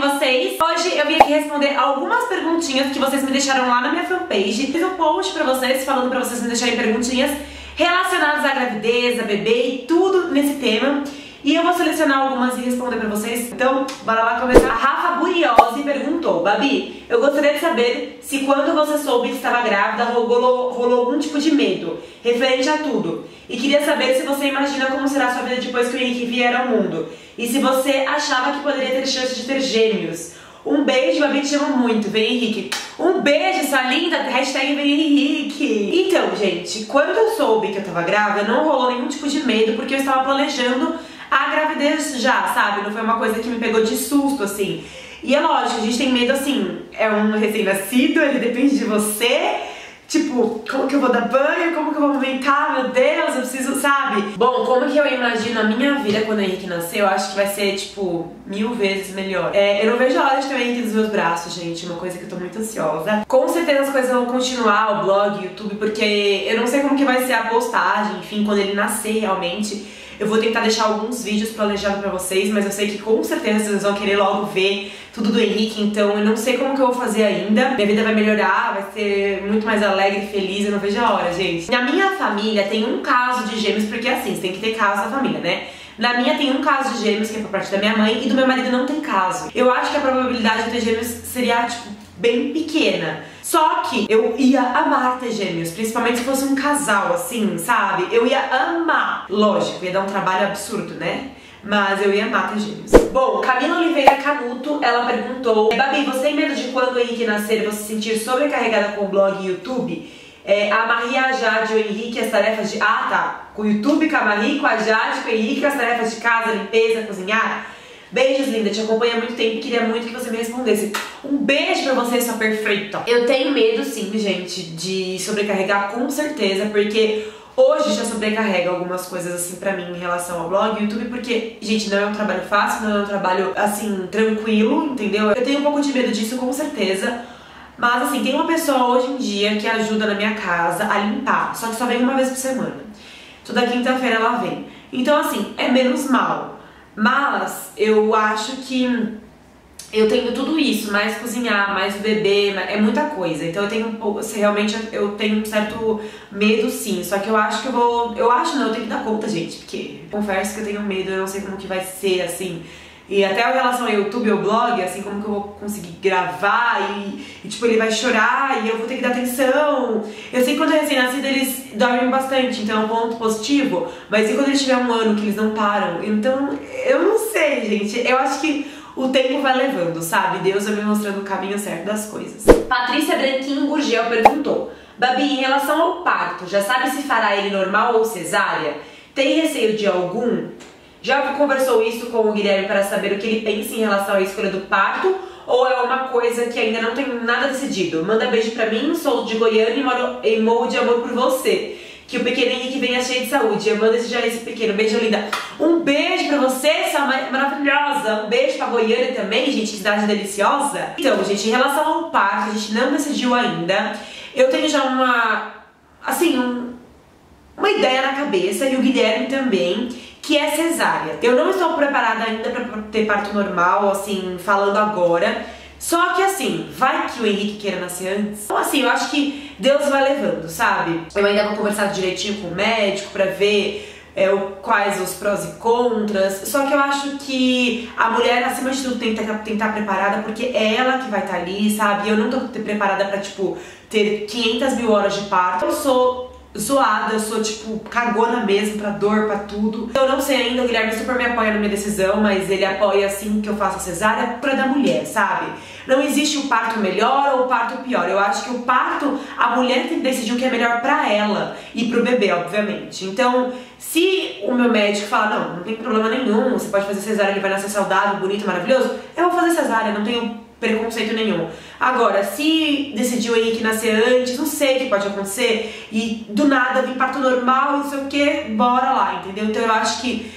com vocês. Hoje eu vim aqui responder algumas perguntinhas que vocês me deixaram lá na minha fanpage. Fiz um post pra vocês, falando pra vocês me deixarem perguntinhas relacionadas à gravidez, a bebê e tudo nesse tema. E eu vou selecionar algumas e responder pra vocês. Então, bora lá começar. A Rafa Buriose perguntou: Babi, eu gostaria de saber se quando você soube que estava grávida rolou algum tipo de medo referente a tudo. E queria saber se você imagina como será sua vida depois que o Henrique vier ao mundo. E se você achava que poderia ter chance de ter gêmeos. Um beijo, Babi, te amo muito. Vem, Henrique. Um beijo, essa linda. Hashtag vem, Henrique. Então, gente, quando eu soube que eu tava grávida, não rolou nenhum tipo de medo, porque eu estava planejando a gravidez já, sabe? Não foi uma coisa que me pegou de susto, assim. E é lógico, a gente tem medo, assim, é um recém-nascido, ele depende de você. Tipo, como que eu vou dar banho? Como que eu vou amamentar? Meu Deus, eu preciso, sabe? Bom, como que eu imagino a minha vida quando o Henrique nasceu? Eu acho que vai ser, tipo, 1000 vezes melhor. Eu não vejo a hora de ter o Henrique nos meus braços, gente. Uma coisa que eu tô muito ansiosa. Com certeza as coisas vão continuar, o blog, o YouTube, porque eu não sei como que vai ser a postagem, enfim, quando ele nascer realmente. Eu vou tentar deixar alguns vídeos planejados pra vocês, mas eu sei que com certeza vocês vão querer logo ver tudo do Henrique, então eu não sei como que eu vou fazer ainda. Minha vida vai melhorar, vai ser muito mais alegre, feliz, eu não vejo a hora, gente. Na minha família tem um caso de gêmeos, porque assim, você tem que ter caso na família, né? Na minha tem um caso de gêmeos, que é por parte da minha mãe, e do meu marido não tem caso. Eu acho que a probabilidade de ter gêmeos seria, tipo, bem pequena. Só que eu ia amar ter gêmeos, principalmente se fosse um casal, assim, sabe? Eu ia amar. Lógico, ia dar um trabalho absurdo, né? Mas eu ia amar ter gêmeos. Bom, Camila Oliveira Canuto, ela perguntou: Babi, você tem medo de quando o Henrique nascer você se sentir sobrecarregada com o blog e YouTube? A Marie, a Jade e o Henrique, as tarefas de... Ah, tá. Com o YouTube, com a Marie, com a Jade, com o Henrique, as tarefas de casa, limpeza, cozinhar... Beijos, linda, te acompanho há muito tempo e queria muito que você me respondesse. Um beijo pra você, sua perfeita. Eu tenho medo, sim, gente, de sobrecarregar, com certeza, porque hoje já sobrecarrega algumas coisas, assim, pra mim, em relação ao blog e YouTube, porque, gente, não é um trabalho fácil, não é um trabalho, assim, tranquilo, entendeu? Eu tenho um pouco de medo disso, com certeza. Mas, assim, tem uma pessoa hoje em dia que ajuda na minha casa a limpar, só que só vem uma vez por semana. Toda quinta-feira ela vem. Então, assim, é menos mal. Mas eu acho que eu tenho tudo isso, mais cozinhar, mais bebê, é muita coisa. Então eu tenho um pouco, realmente eu tenho um certo medo, sim. Só que eu acho que eu vou... Eu acho não, eu tenho que dar conta, gente, porque confesso que eu tenho medo, eu não sei como que vai ser, assim. E até em relação ao YouTube e ao blog, assim, como que eu vou conseguir gravar e tipo, ele vai chorar e eu vou ter que dar atenção. Eu sei que quando é recém-nascido eles dormem bastante, então é um ponto positivo. Mas e quando eles tiver um ano que eles não param? Então, eu não sei, gente. Eu acho que o tempo vai levando, sabe? Deus vai me mostrando o caminho certo das coisas. Patrícia Branquinho Gugel perguntou: Babi, em relação ao parto, já sabe se fará ele normal ou cesárea? Tem receio de algum? Já conversou isso com o Guilherme para saber o que ele pensa em relação à escolha do parto? Ou é uma coisa que ainda não tem nada decidido? Manda beijo pra mim, sou de Goiânia e moro em morro de amor por você. Que o pequeno Henrique venha cheio de saúde. Manda já esse pequeno. Beijo, linda. Um beijo pra você, sua mãe maravilhosa. Um beijo pra Goiânia também, gente, que cidade deliciosa. Então, gente, em relação ao parto, a gente não decidiu ainda. Eu tenho já uma ideia na cabeça, e o Guilherme também, que é cesárea. Eu não estou preparada ainda pra ter parto normal, assim, falando agora. Só que assim, vai que o Henrique queira nascer antes. Então assim, eu acho que Deus vai levando, sabe? Eu ainda vou conversar direitinho com o médico pra ver quais os prós e contras. Só que eu acho que a mulher, acima de tudo, tem que estar preparada, porque é ela que vai estar ali, sabe? Eu não tô preparada pra, tipo, ter 500 mil horas de parto. Eu sou zoada, eu sou tipo cagona mesmo pra dor, pra tudo. Eu não sei ainda, o Guilherme super me apoia na minha decisão, mas ele apoia assim que eu faço a cesárea pra da mulher, sabe? Não existe o parto melhor ou o parto pior. Eu acho que o parto, a mulher tem que decidir o que é melhor pra ela e pro bebê, obviamente. Então, se o meu médico falar, não tem problema nenhum, você pode fazer cesárea, ele vai nascer saudável, bonito, maravilhoso, eu vou fazer cesárea, não tenho preconceito nenhum. Agora, se decidiu o Henrique nascer antes, não sei o que pode acontecer, e do nada vir parto normal, não sei o que, bora lá, entendeu? Então eu acho que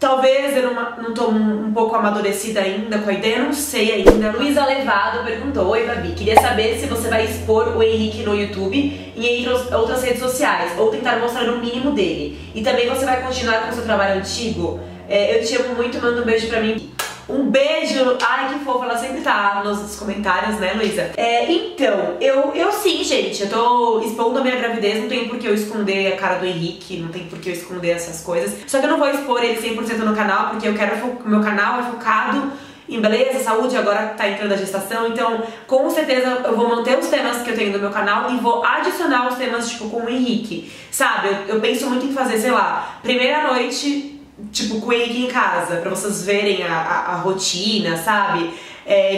talvez eu não tô um pouco amadurecida ainda com a ideia, não sei ainda. Luísa Levado perguntou: Oi, Babi, queria saber se você vai expor o Henrique no YouTube e em outras redes sociais, ou tentar mostrar o mínimo dele. E também você vai continuar com o seu trabalho antigo? Eu te amo muito, manda um beijo pra mim. Um beijo! Ai, que fofa, ela sempre tá nos comentários, né, Luísa? Então, eu sim, gente, eu tô expondo a minha gravidez, não tem por que eu esconder a cara do Henrique, não tem por que eu esconder essas coisas. Só que eu não vou expor ele 100% no canal, porque eu quero... meu canal é focado em beleza, saúde, agora tá entrando a gestação, então com certeza eu vou manter os temas que eu tenho no meu canal e vou adicionar os temas, tipo, com o Henrique, sabe? Eu penso muito em fazer, sei lá, primeira noite... tipo, com o Henrique em casa, pra vocês verem a rotina, sabe?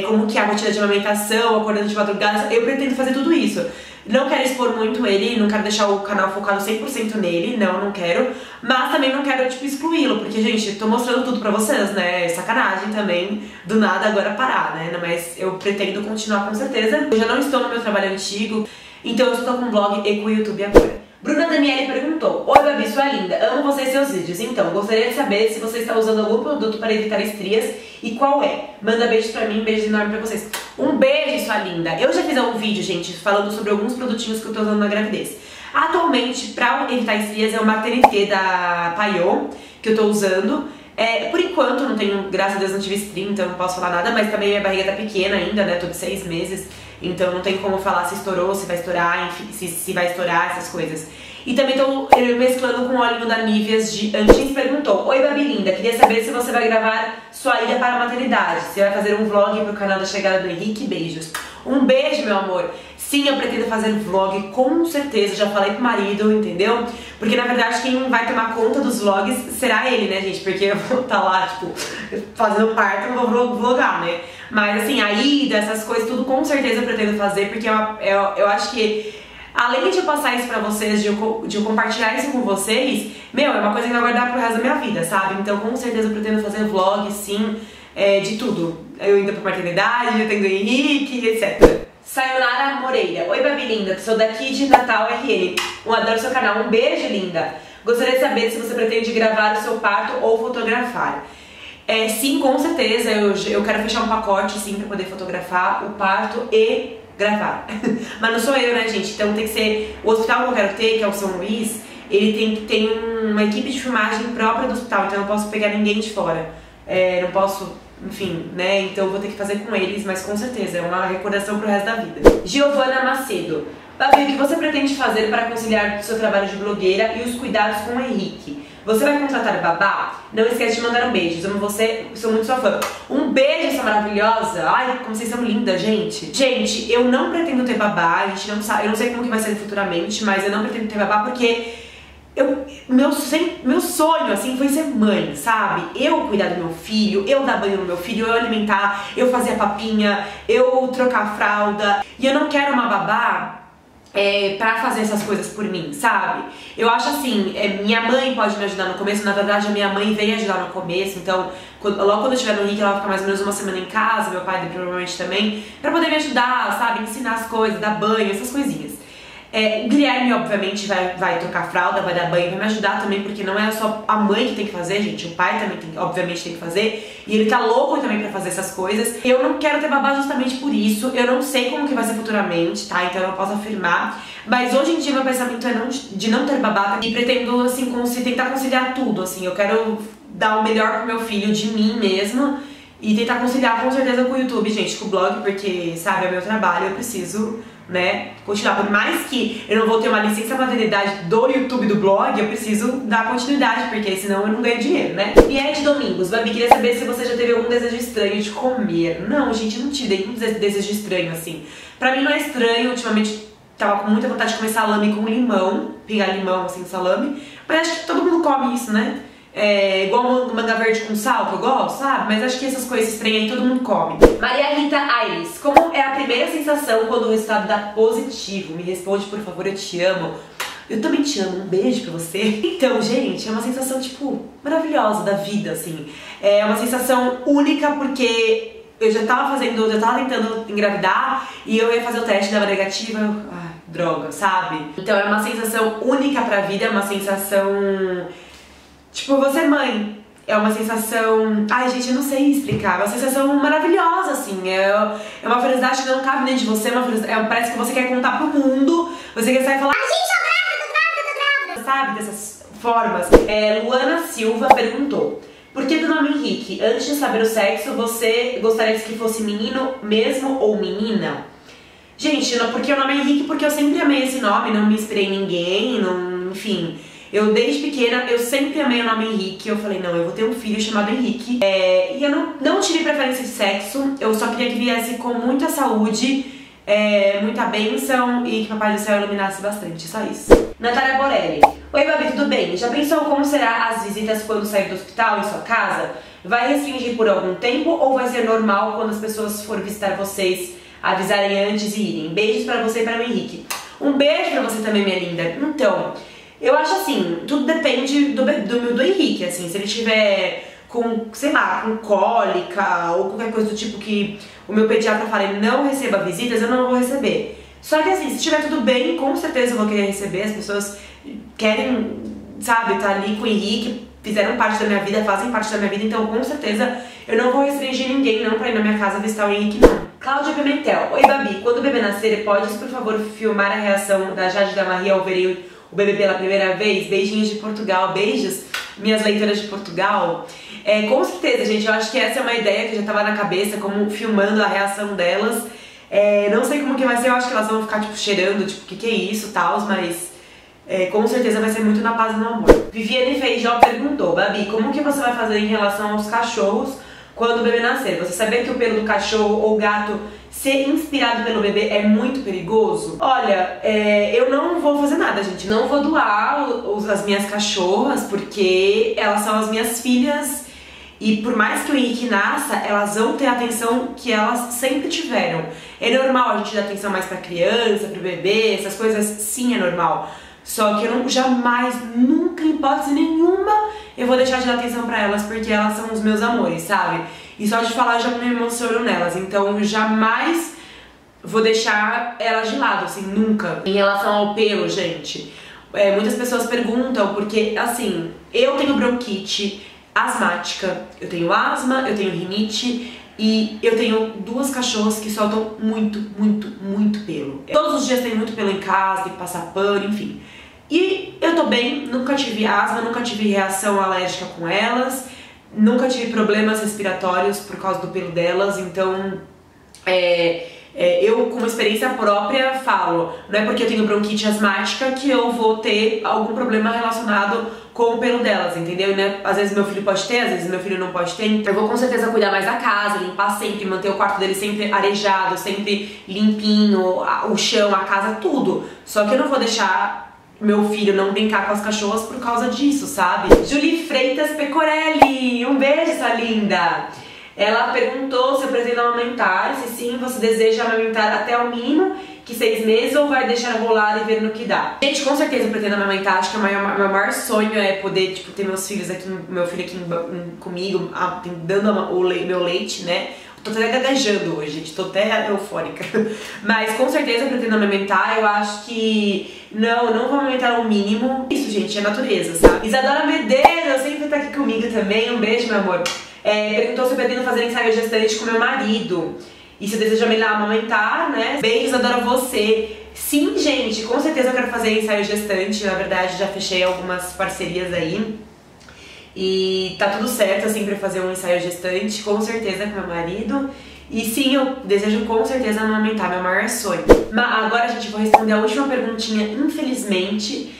Como que é a rotina de amamentação, acordando de madrugada, eu pretendo fazer tudo isso. Não quero expor muito ele, não quero deixar o canal focado 100% nele, não quero. Mas também não quero, tipo, excluí-lo, porque, gente, tô mostrando tudo pra vocês, né? Sacanagem também, do nada agora parar, né? Mas eu pretendo continuar com certeza. Eu já não estou no meu trabalho antigo, então eu estou com o blog e com o YouTube agora. Bruna Daniele perguntou: Oi, Babi, sua linda, amo você e seus vídeos. Então, gostaria de saber se você está usando algum produto para evitar estrias e qual é. Manda beijos pra mim, beijo enorme pra vocês. Um beijo, sua linda. Eu já fiz um vídeo, gente, falando sobre alguns produtinhos que eu tô usando na gravidez. Atualmente, pra evitar estrias, é uma TNT da Payot que eu tô usando. Por enquanto, não tenho, graças a Deus, não tive estria, então não posso falar nada, mas também minha barriga tá pequena ainda, né, tô de 6 meses, então não tem como falar se estourou, se vai estourar, enfim, se vai estourar, essas coisas. E também tô mesclando com o óleo da Nívea de Antes. Perguntou: Oi, Babi linda, queria saber se você vai gravar sua ida para a maternidade, se vai fazer um vlog pro canal da chegada do Henrique, beijos. Um beijo, meu amor. Sim, eu pretendo fazer vlog, com certeza, já falei pro marido, entendeu? Porque, na verdade, quem vai tomar conta dos vlogs será ele, né, gente? Porque eu vou estar lá, tipo, fazendo parto, não vou vlogar, né? Mas, assim, a ida, essas coisas, tudo com certeza eu pretendo fazer, porque eu acho que, além de eu passar isso pra vocês, de eu compartilhar isso com vocês, meu, é uma coisa que eu vou guardar pro resto da minha vida, sabe? Então, com certeza eu pretendo fazer vlog, sim, de tudo. Eu indo pra maternidade, eu tendo Henrique, etc. Sayonara Moreira: Oi, Babi linda, sou daqui de Natal, RN. Adoro seu canal, um beijo, linda. Gostaria de saber se você pretende gravar o seu parto ou fotografar. Sim, com certeza, eu quero fechar um pacote, sim, pra poder fotografar o parto e gravar. Mas não sou eu, né, gente? Então tem que ser... O hospital que eu quero ter, que é o São Luís, ele tem que ter uma equipe de filmagem própria do hospital, então eu não posso pegar ninguém de fora. Não posso... Enfim, né, então vou ter que fazer com eles, mas com certeza é uma recordação pro resto da vida. Giovana Macedo: Babi, o que você pretende fazer para conciliar o seu trabalho de blogueira e os cuidados com o Henrique? Você vai contratar babá? Não esquece de mandar um beijo, amo você, sou muito sua fã. Um beijo, essa maravilhosa. Ai, como vocês são lindas, gente. Gente, eu não pretendo ter babá, a gente não sabe, eu não sei como que vai ser futuramente, mas eu não pretendo ter babá porque... Meu sonho, assim, foi ser mãe, sabe? Eu cuidar do meu filho, eu dar banho no meu filho, eu alimentar, eu fazer a papinha, eu trocar a fralda. E eu não quero uma babá pra fazer essas coisas por mim, sabe? Eu acho assim, minha mãe pode me ajudar no começo. Na verdade, a minha mãe veio ajudar no começo. Então, logo quando eu estiver no Henrique, ela vai ficar mais ou menos uma semana em casa, meu pai provavelmente também, pra poder me ajudar, sabe? Ensinar as coisas, dar banho, essas coisinhas. O Guilherme, obviamente, vai trocar fralda, vai dar banho, vai me ajudar também, porque não é só a mãe que tem que fazer, gente, o pai também, obviamente, tem que fazer, e ele tá louco também pra fazer essas coisas. Eu não quero ter babá justamente por isso, eu não sei como que vai ser futuramente, tá? Então eu não posso afirmar, mas hoje em dia meu pensamento é de não ter babá e pretendo, assim, tentar conciliar tudo, assim, eu quero dar o melhor pro meu filho, de mim mesma, e tentar conciliar com certeza com o YouTube, gente, com o blog, porque, sabe, é meu trabalho, eu preciso... né, continuar, por mais que eu não vou ter uma licença maternidade do YouTube, do blog, eu preciso dar continuidade, porque senão eu não ganho dinheiro, né? E aí, de Domingos: Babi, queria saber se você já teve algum desejo estranho de comer. Não, gente, não tive nenhum desejo estranho, assim. Pra mim não é estranho, ultimamente tava com muita vontade de comer salame com limão, pegar limão, assim, salame, mas acho que todo mundo come isso, né? Igual manga verde com sal, que eu gosto, sabe? Mas acho que essas coisas estranhas aí todo mundo come. Maria Rita Aires: Como é a primeira sensação quando o resultado dá positivo? Me responde, por favor, eu te amo. Eu também te amo, um beijo pra você. Então, gente, é uma sensação, tipo, maravilhosa da vida, assim. É uma sensação única porque eu já tava tentando engravidar e eu ia fazer o teste, dava negativa, ai, droga, sabe? Então é uma sensação única pra vida, é uma sensação... Tipo, você mãe, é uma sensação... Ai, gente, eu não sei explicar. É uma sensação maravilhosa, assim. É uma felicidade que não cabe dentro de você. Parece que você quer contar pro mundo. Você quer sair e falar... Ai, gente, tô grávida, tô grávida, tô grávida. Sabe, dessas formas. Luana Silva perguntou: Por que do nome Henrique? Antes de saber o sexo, você gostaria que fosse menino mesmo ou menina? Gente, porque o nome é Henrique, porque eu sempre amei esse nome, não me inspirei em ninguém, não, enfim. Eu desde pequena, eu sempre amei o nome Henrique, eu falei, não, eu vou ter um filho chamado Henrique. E eu não tive preferência de sexo, eu só queria que viesse com muita saúde, muita bênção e que Papai do Céu iluminasse bastante, só isso. Natália Borelli. Oi, Babi, tudo bem? Já pensou como será as visitas quando sair do hospital em sua casa? Vai restringir por algum tempo ou vai ser normal quando as pessoas forem visitar vocês, avisarem antes e irem? Beijos pra você e pra o Henrique. Um beijo pra você também, minha linda. Então, eu acho assim, tudo depende do Henrique, assim, se ele tiver com, sei lá, com cólica ou qualquer coisa do tipo que o meu pediatra fala, não receba visitas, eu não vou receber. Só que assim, se tiver tudo bem, com certeza eu vou querer receber, as pessoas querem, sabe, tá ali com o Henrique, fizeram parte da minha vida, fazem parte da minha vida, então com certeza eu não vou restringir ninguém não pra ir na minha casa visitar o Henrique, não. Cláudia Pimentel. Oi, Babi, quando o bebê nascer, podes, por favor, filmar a reação da Jade e da Marie Alverell, o bebê pela primeira vez? Beijinhos de Portugal. Beijos, minhas leitoras de Portugal. Com certeza, gente, eu acho que essa é uma ideia que já tava na cabeça, como filmando a reação delas. Não sei como que vai ser, eu acho que elas vão ficar, tipo, cheirando, tipo, que é isso, tals, mas... com certeza vai ser muito na paz e no amor. Viviane Feijó perguntou, Babi, como que você vai fazer em relação aos cachorros quando o bebê nascer? Você sabia que o pelo do cachorro ou gato ser inspirado pelo bebê é muito perigoso? Olha, eu não vou fazer nada, gente. Não vou doar as minhas cachorras, porque elas são as minhas filhas. E por mais que o Henrique nasça, elas vão ter a atenção que elas sempre tiveram. É normal a gente dar atenção mais pra criança, pro bebê, essas coisas, sim, é normal. Só que eu não, jamais, nunca, em hipótese nenhuma, eu vou deixar de dar atenção pra elas, porque elas são os meus amores, sabe? E só de falar eu já me emociono nelas, então eu jamais vou deixar elas de lado, assim, nunca. Em relação ao pelo, gente, muitas pessoas perguntam, porque, assim, eu tenho bronquite asmática, eu tenho asma, eu tenho rinite e eu tenho duas cachorras que soltam muito, muito, muito pelo. Todos os dias tem muito pelo em casa, tem que passar pano, enfim. E eu tô bem, nunca tive asma, nunca tive reação alérgica com elas, nunca tive problemas respiratórios por causa do pelo delas, então eu, com experiência própria, falo, não é porque eu tenho bronquite asmática que eu vou ter algum problema relacionado com o pelo delas, entendeu? Né? Às vezes meu filho pode ter, às vezes meu filho não pode ter, então eu vou com certeza cuidar mais da casa, limpar sempre, manter o quarto dele sempre arejado, sempre limpinho, o chão, a casa, tudo. Só que eu não vou deixar meu filho não brincar com as cachorras por causa disso, sabe? Julie Freitas Pecorelli, um beijo, essa linda! Ela perguntou se eu pretendo amamentar, se sim, você deseja amamentar até o mínimo, que 6 meses, ou vai deixar rolar e ver no que dá? Gente, com certeza eu pretendo amamentar, acho que o meu maior sonho é poder, tipo, ter meus filhos aqui, meu filho aqui comigo, dando meu leite, né? Tô até gaguejando hoje, gente, tô até eufórica. Mas com certeza eu pretendo amamentar, eu acho que... Não vou amamentar o mínimo. Isso, gente, é natureza, sabe? Isadora Medeiros sempre tá aqui comigo também, um beijo, meu amor. Perguntou se eu pretendo fazer ensaio gestante com meu marido. E se eu desejo amamentar, né? Beijos, adoro você. Sim, gente, com certeza eu quero fazer ensaio gestante, na verdade já fechei algumas parcerias aí. E tá tudo certo, assim, pra fazer um ensaio gestante, com certeza, com meu marido. E sim, eu desejo com certeza amamentar, meu maior sonho. Mas agora, gente, vou responder a última perguntinha, infelizmente.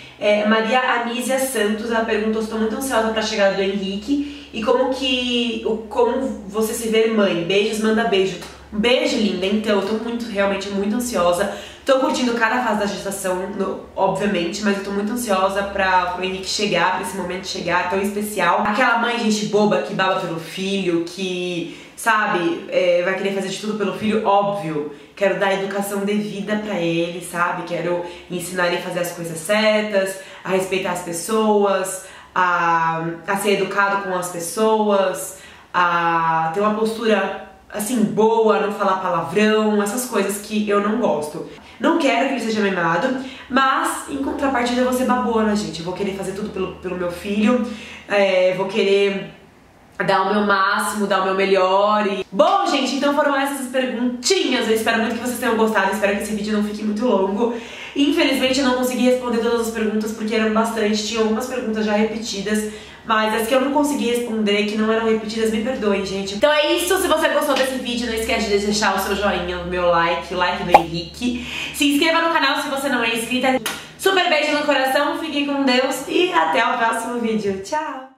Maria Anísia Santos, ela perguntou se estou muito ansiosa pra chegada do Henrique e como você se vê mãe. Beijos, manda beijo. Um beijo, linda. Então, eu tô realmente muito ansiosa. Tô curtindo cada fase da gestação, obviamente, mas eu tô muito ansiosa pra o Henrique chegar, pra esse momento chegar, tão especial. Aquela mãe, gente boba, que baba pelo filho, que, sabe, vai querer fazer de tudo pelo filho, óbvio. Quero dar a educação devida pra ele, sabe? Quero ensinar ele a fazer as coisas certas, a respeitar as pessoas, a ser educado com as pessoas, a ter uma postura... assim, boa, não falar palavrão, essas coisas que eu não gosto. Não quero que ele seja mimado, mas em contrapartida eu vou ser babona, gente. Eu vou querer fazer tudo pelo meu filho, vou querer dar o meu máximo, dar o meu melhor. Bom, gente, então foram essas perguntinhas. Eu espero muito que vocês tenham gostado, eu espero que esse vídeo não fique muito longo. Infelizmente eu não consegui responder todas as perguntas porque eram bastante, tinha algumas perguntas já repetidas. mas as que eu não consegui responder, que não eram repetidas, me perdoem, gente. Então é isso, se você gostou desse vídeo, não esquece de deixar o seu joinha, o meu like, o like do Henrique. Se inscreva no canal se você não é inscrita. Super beijo no coração, fiquem com Deus e até o próximo vídeo. Tchau!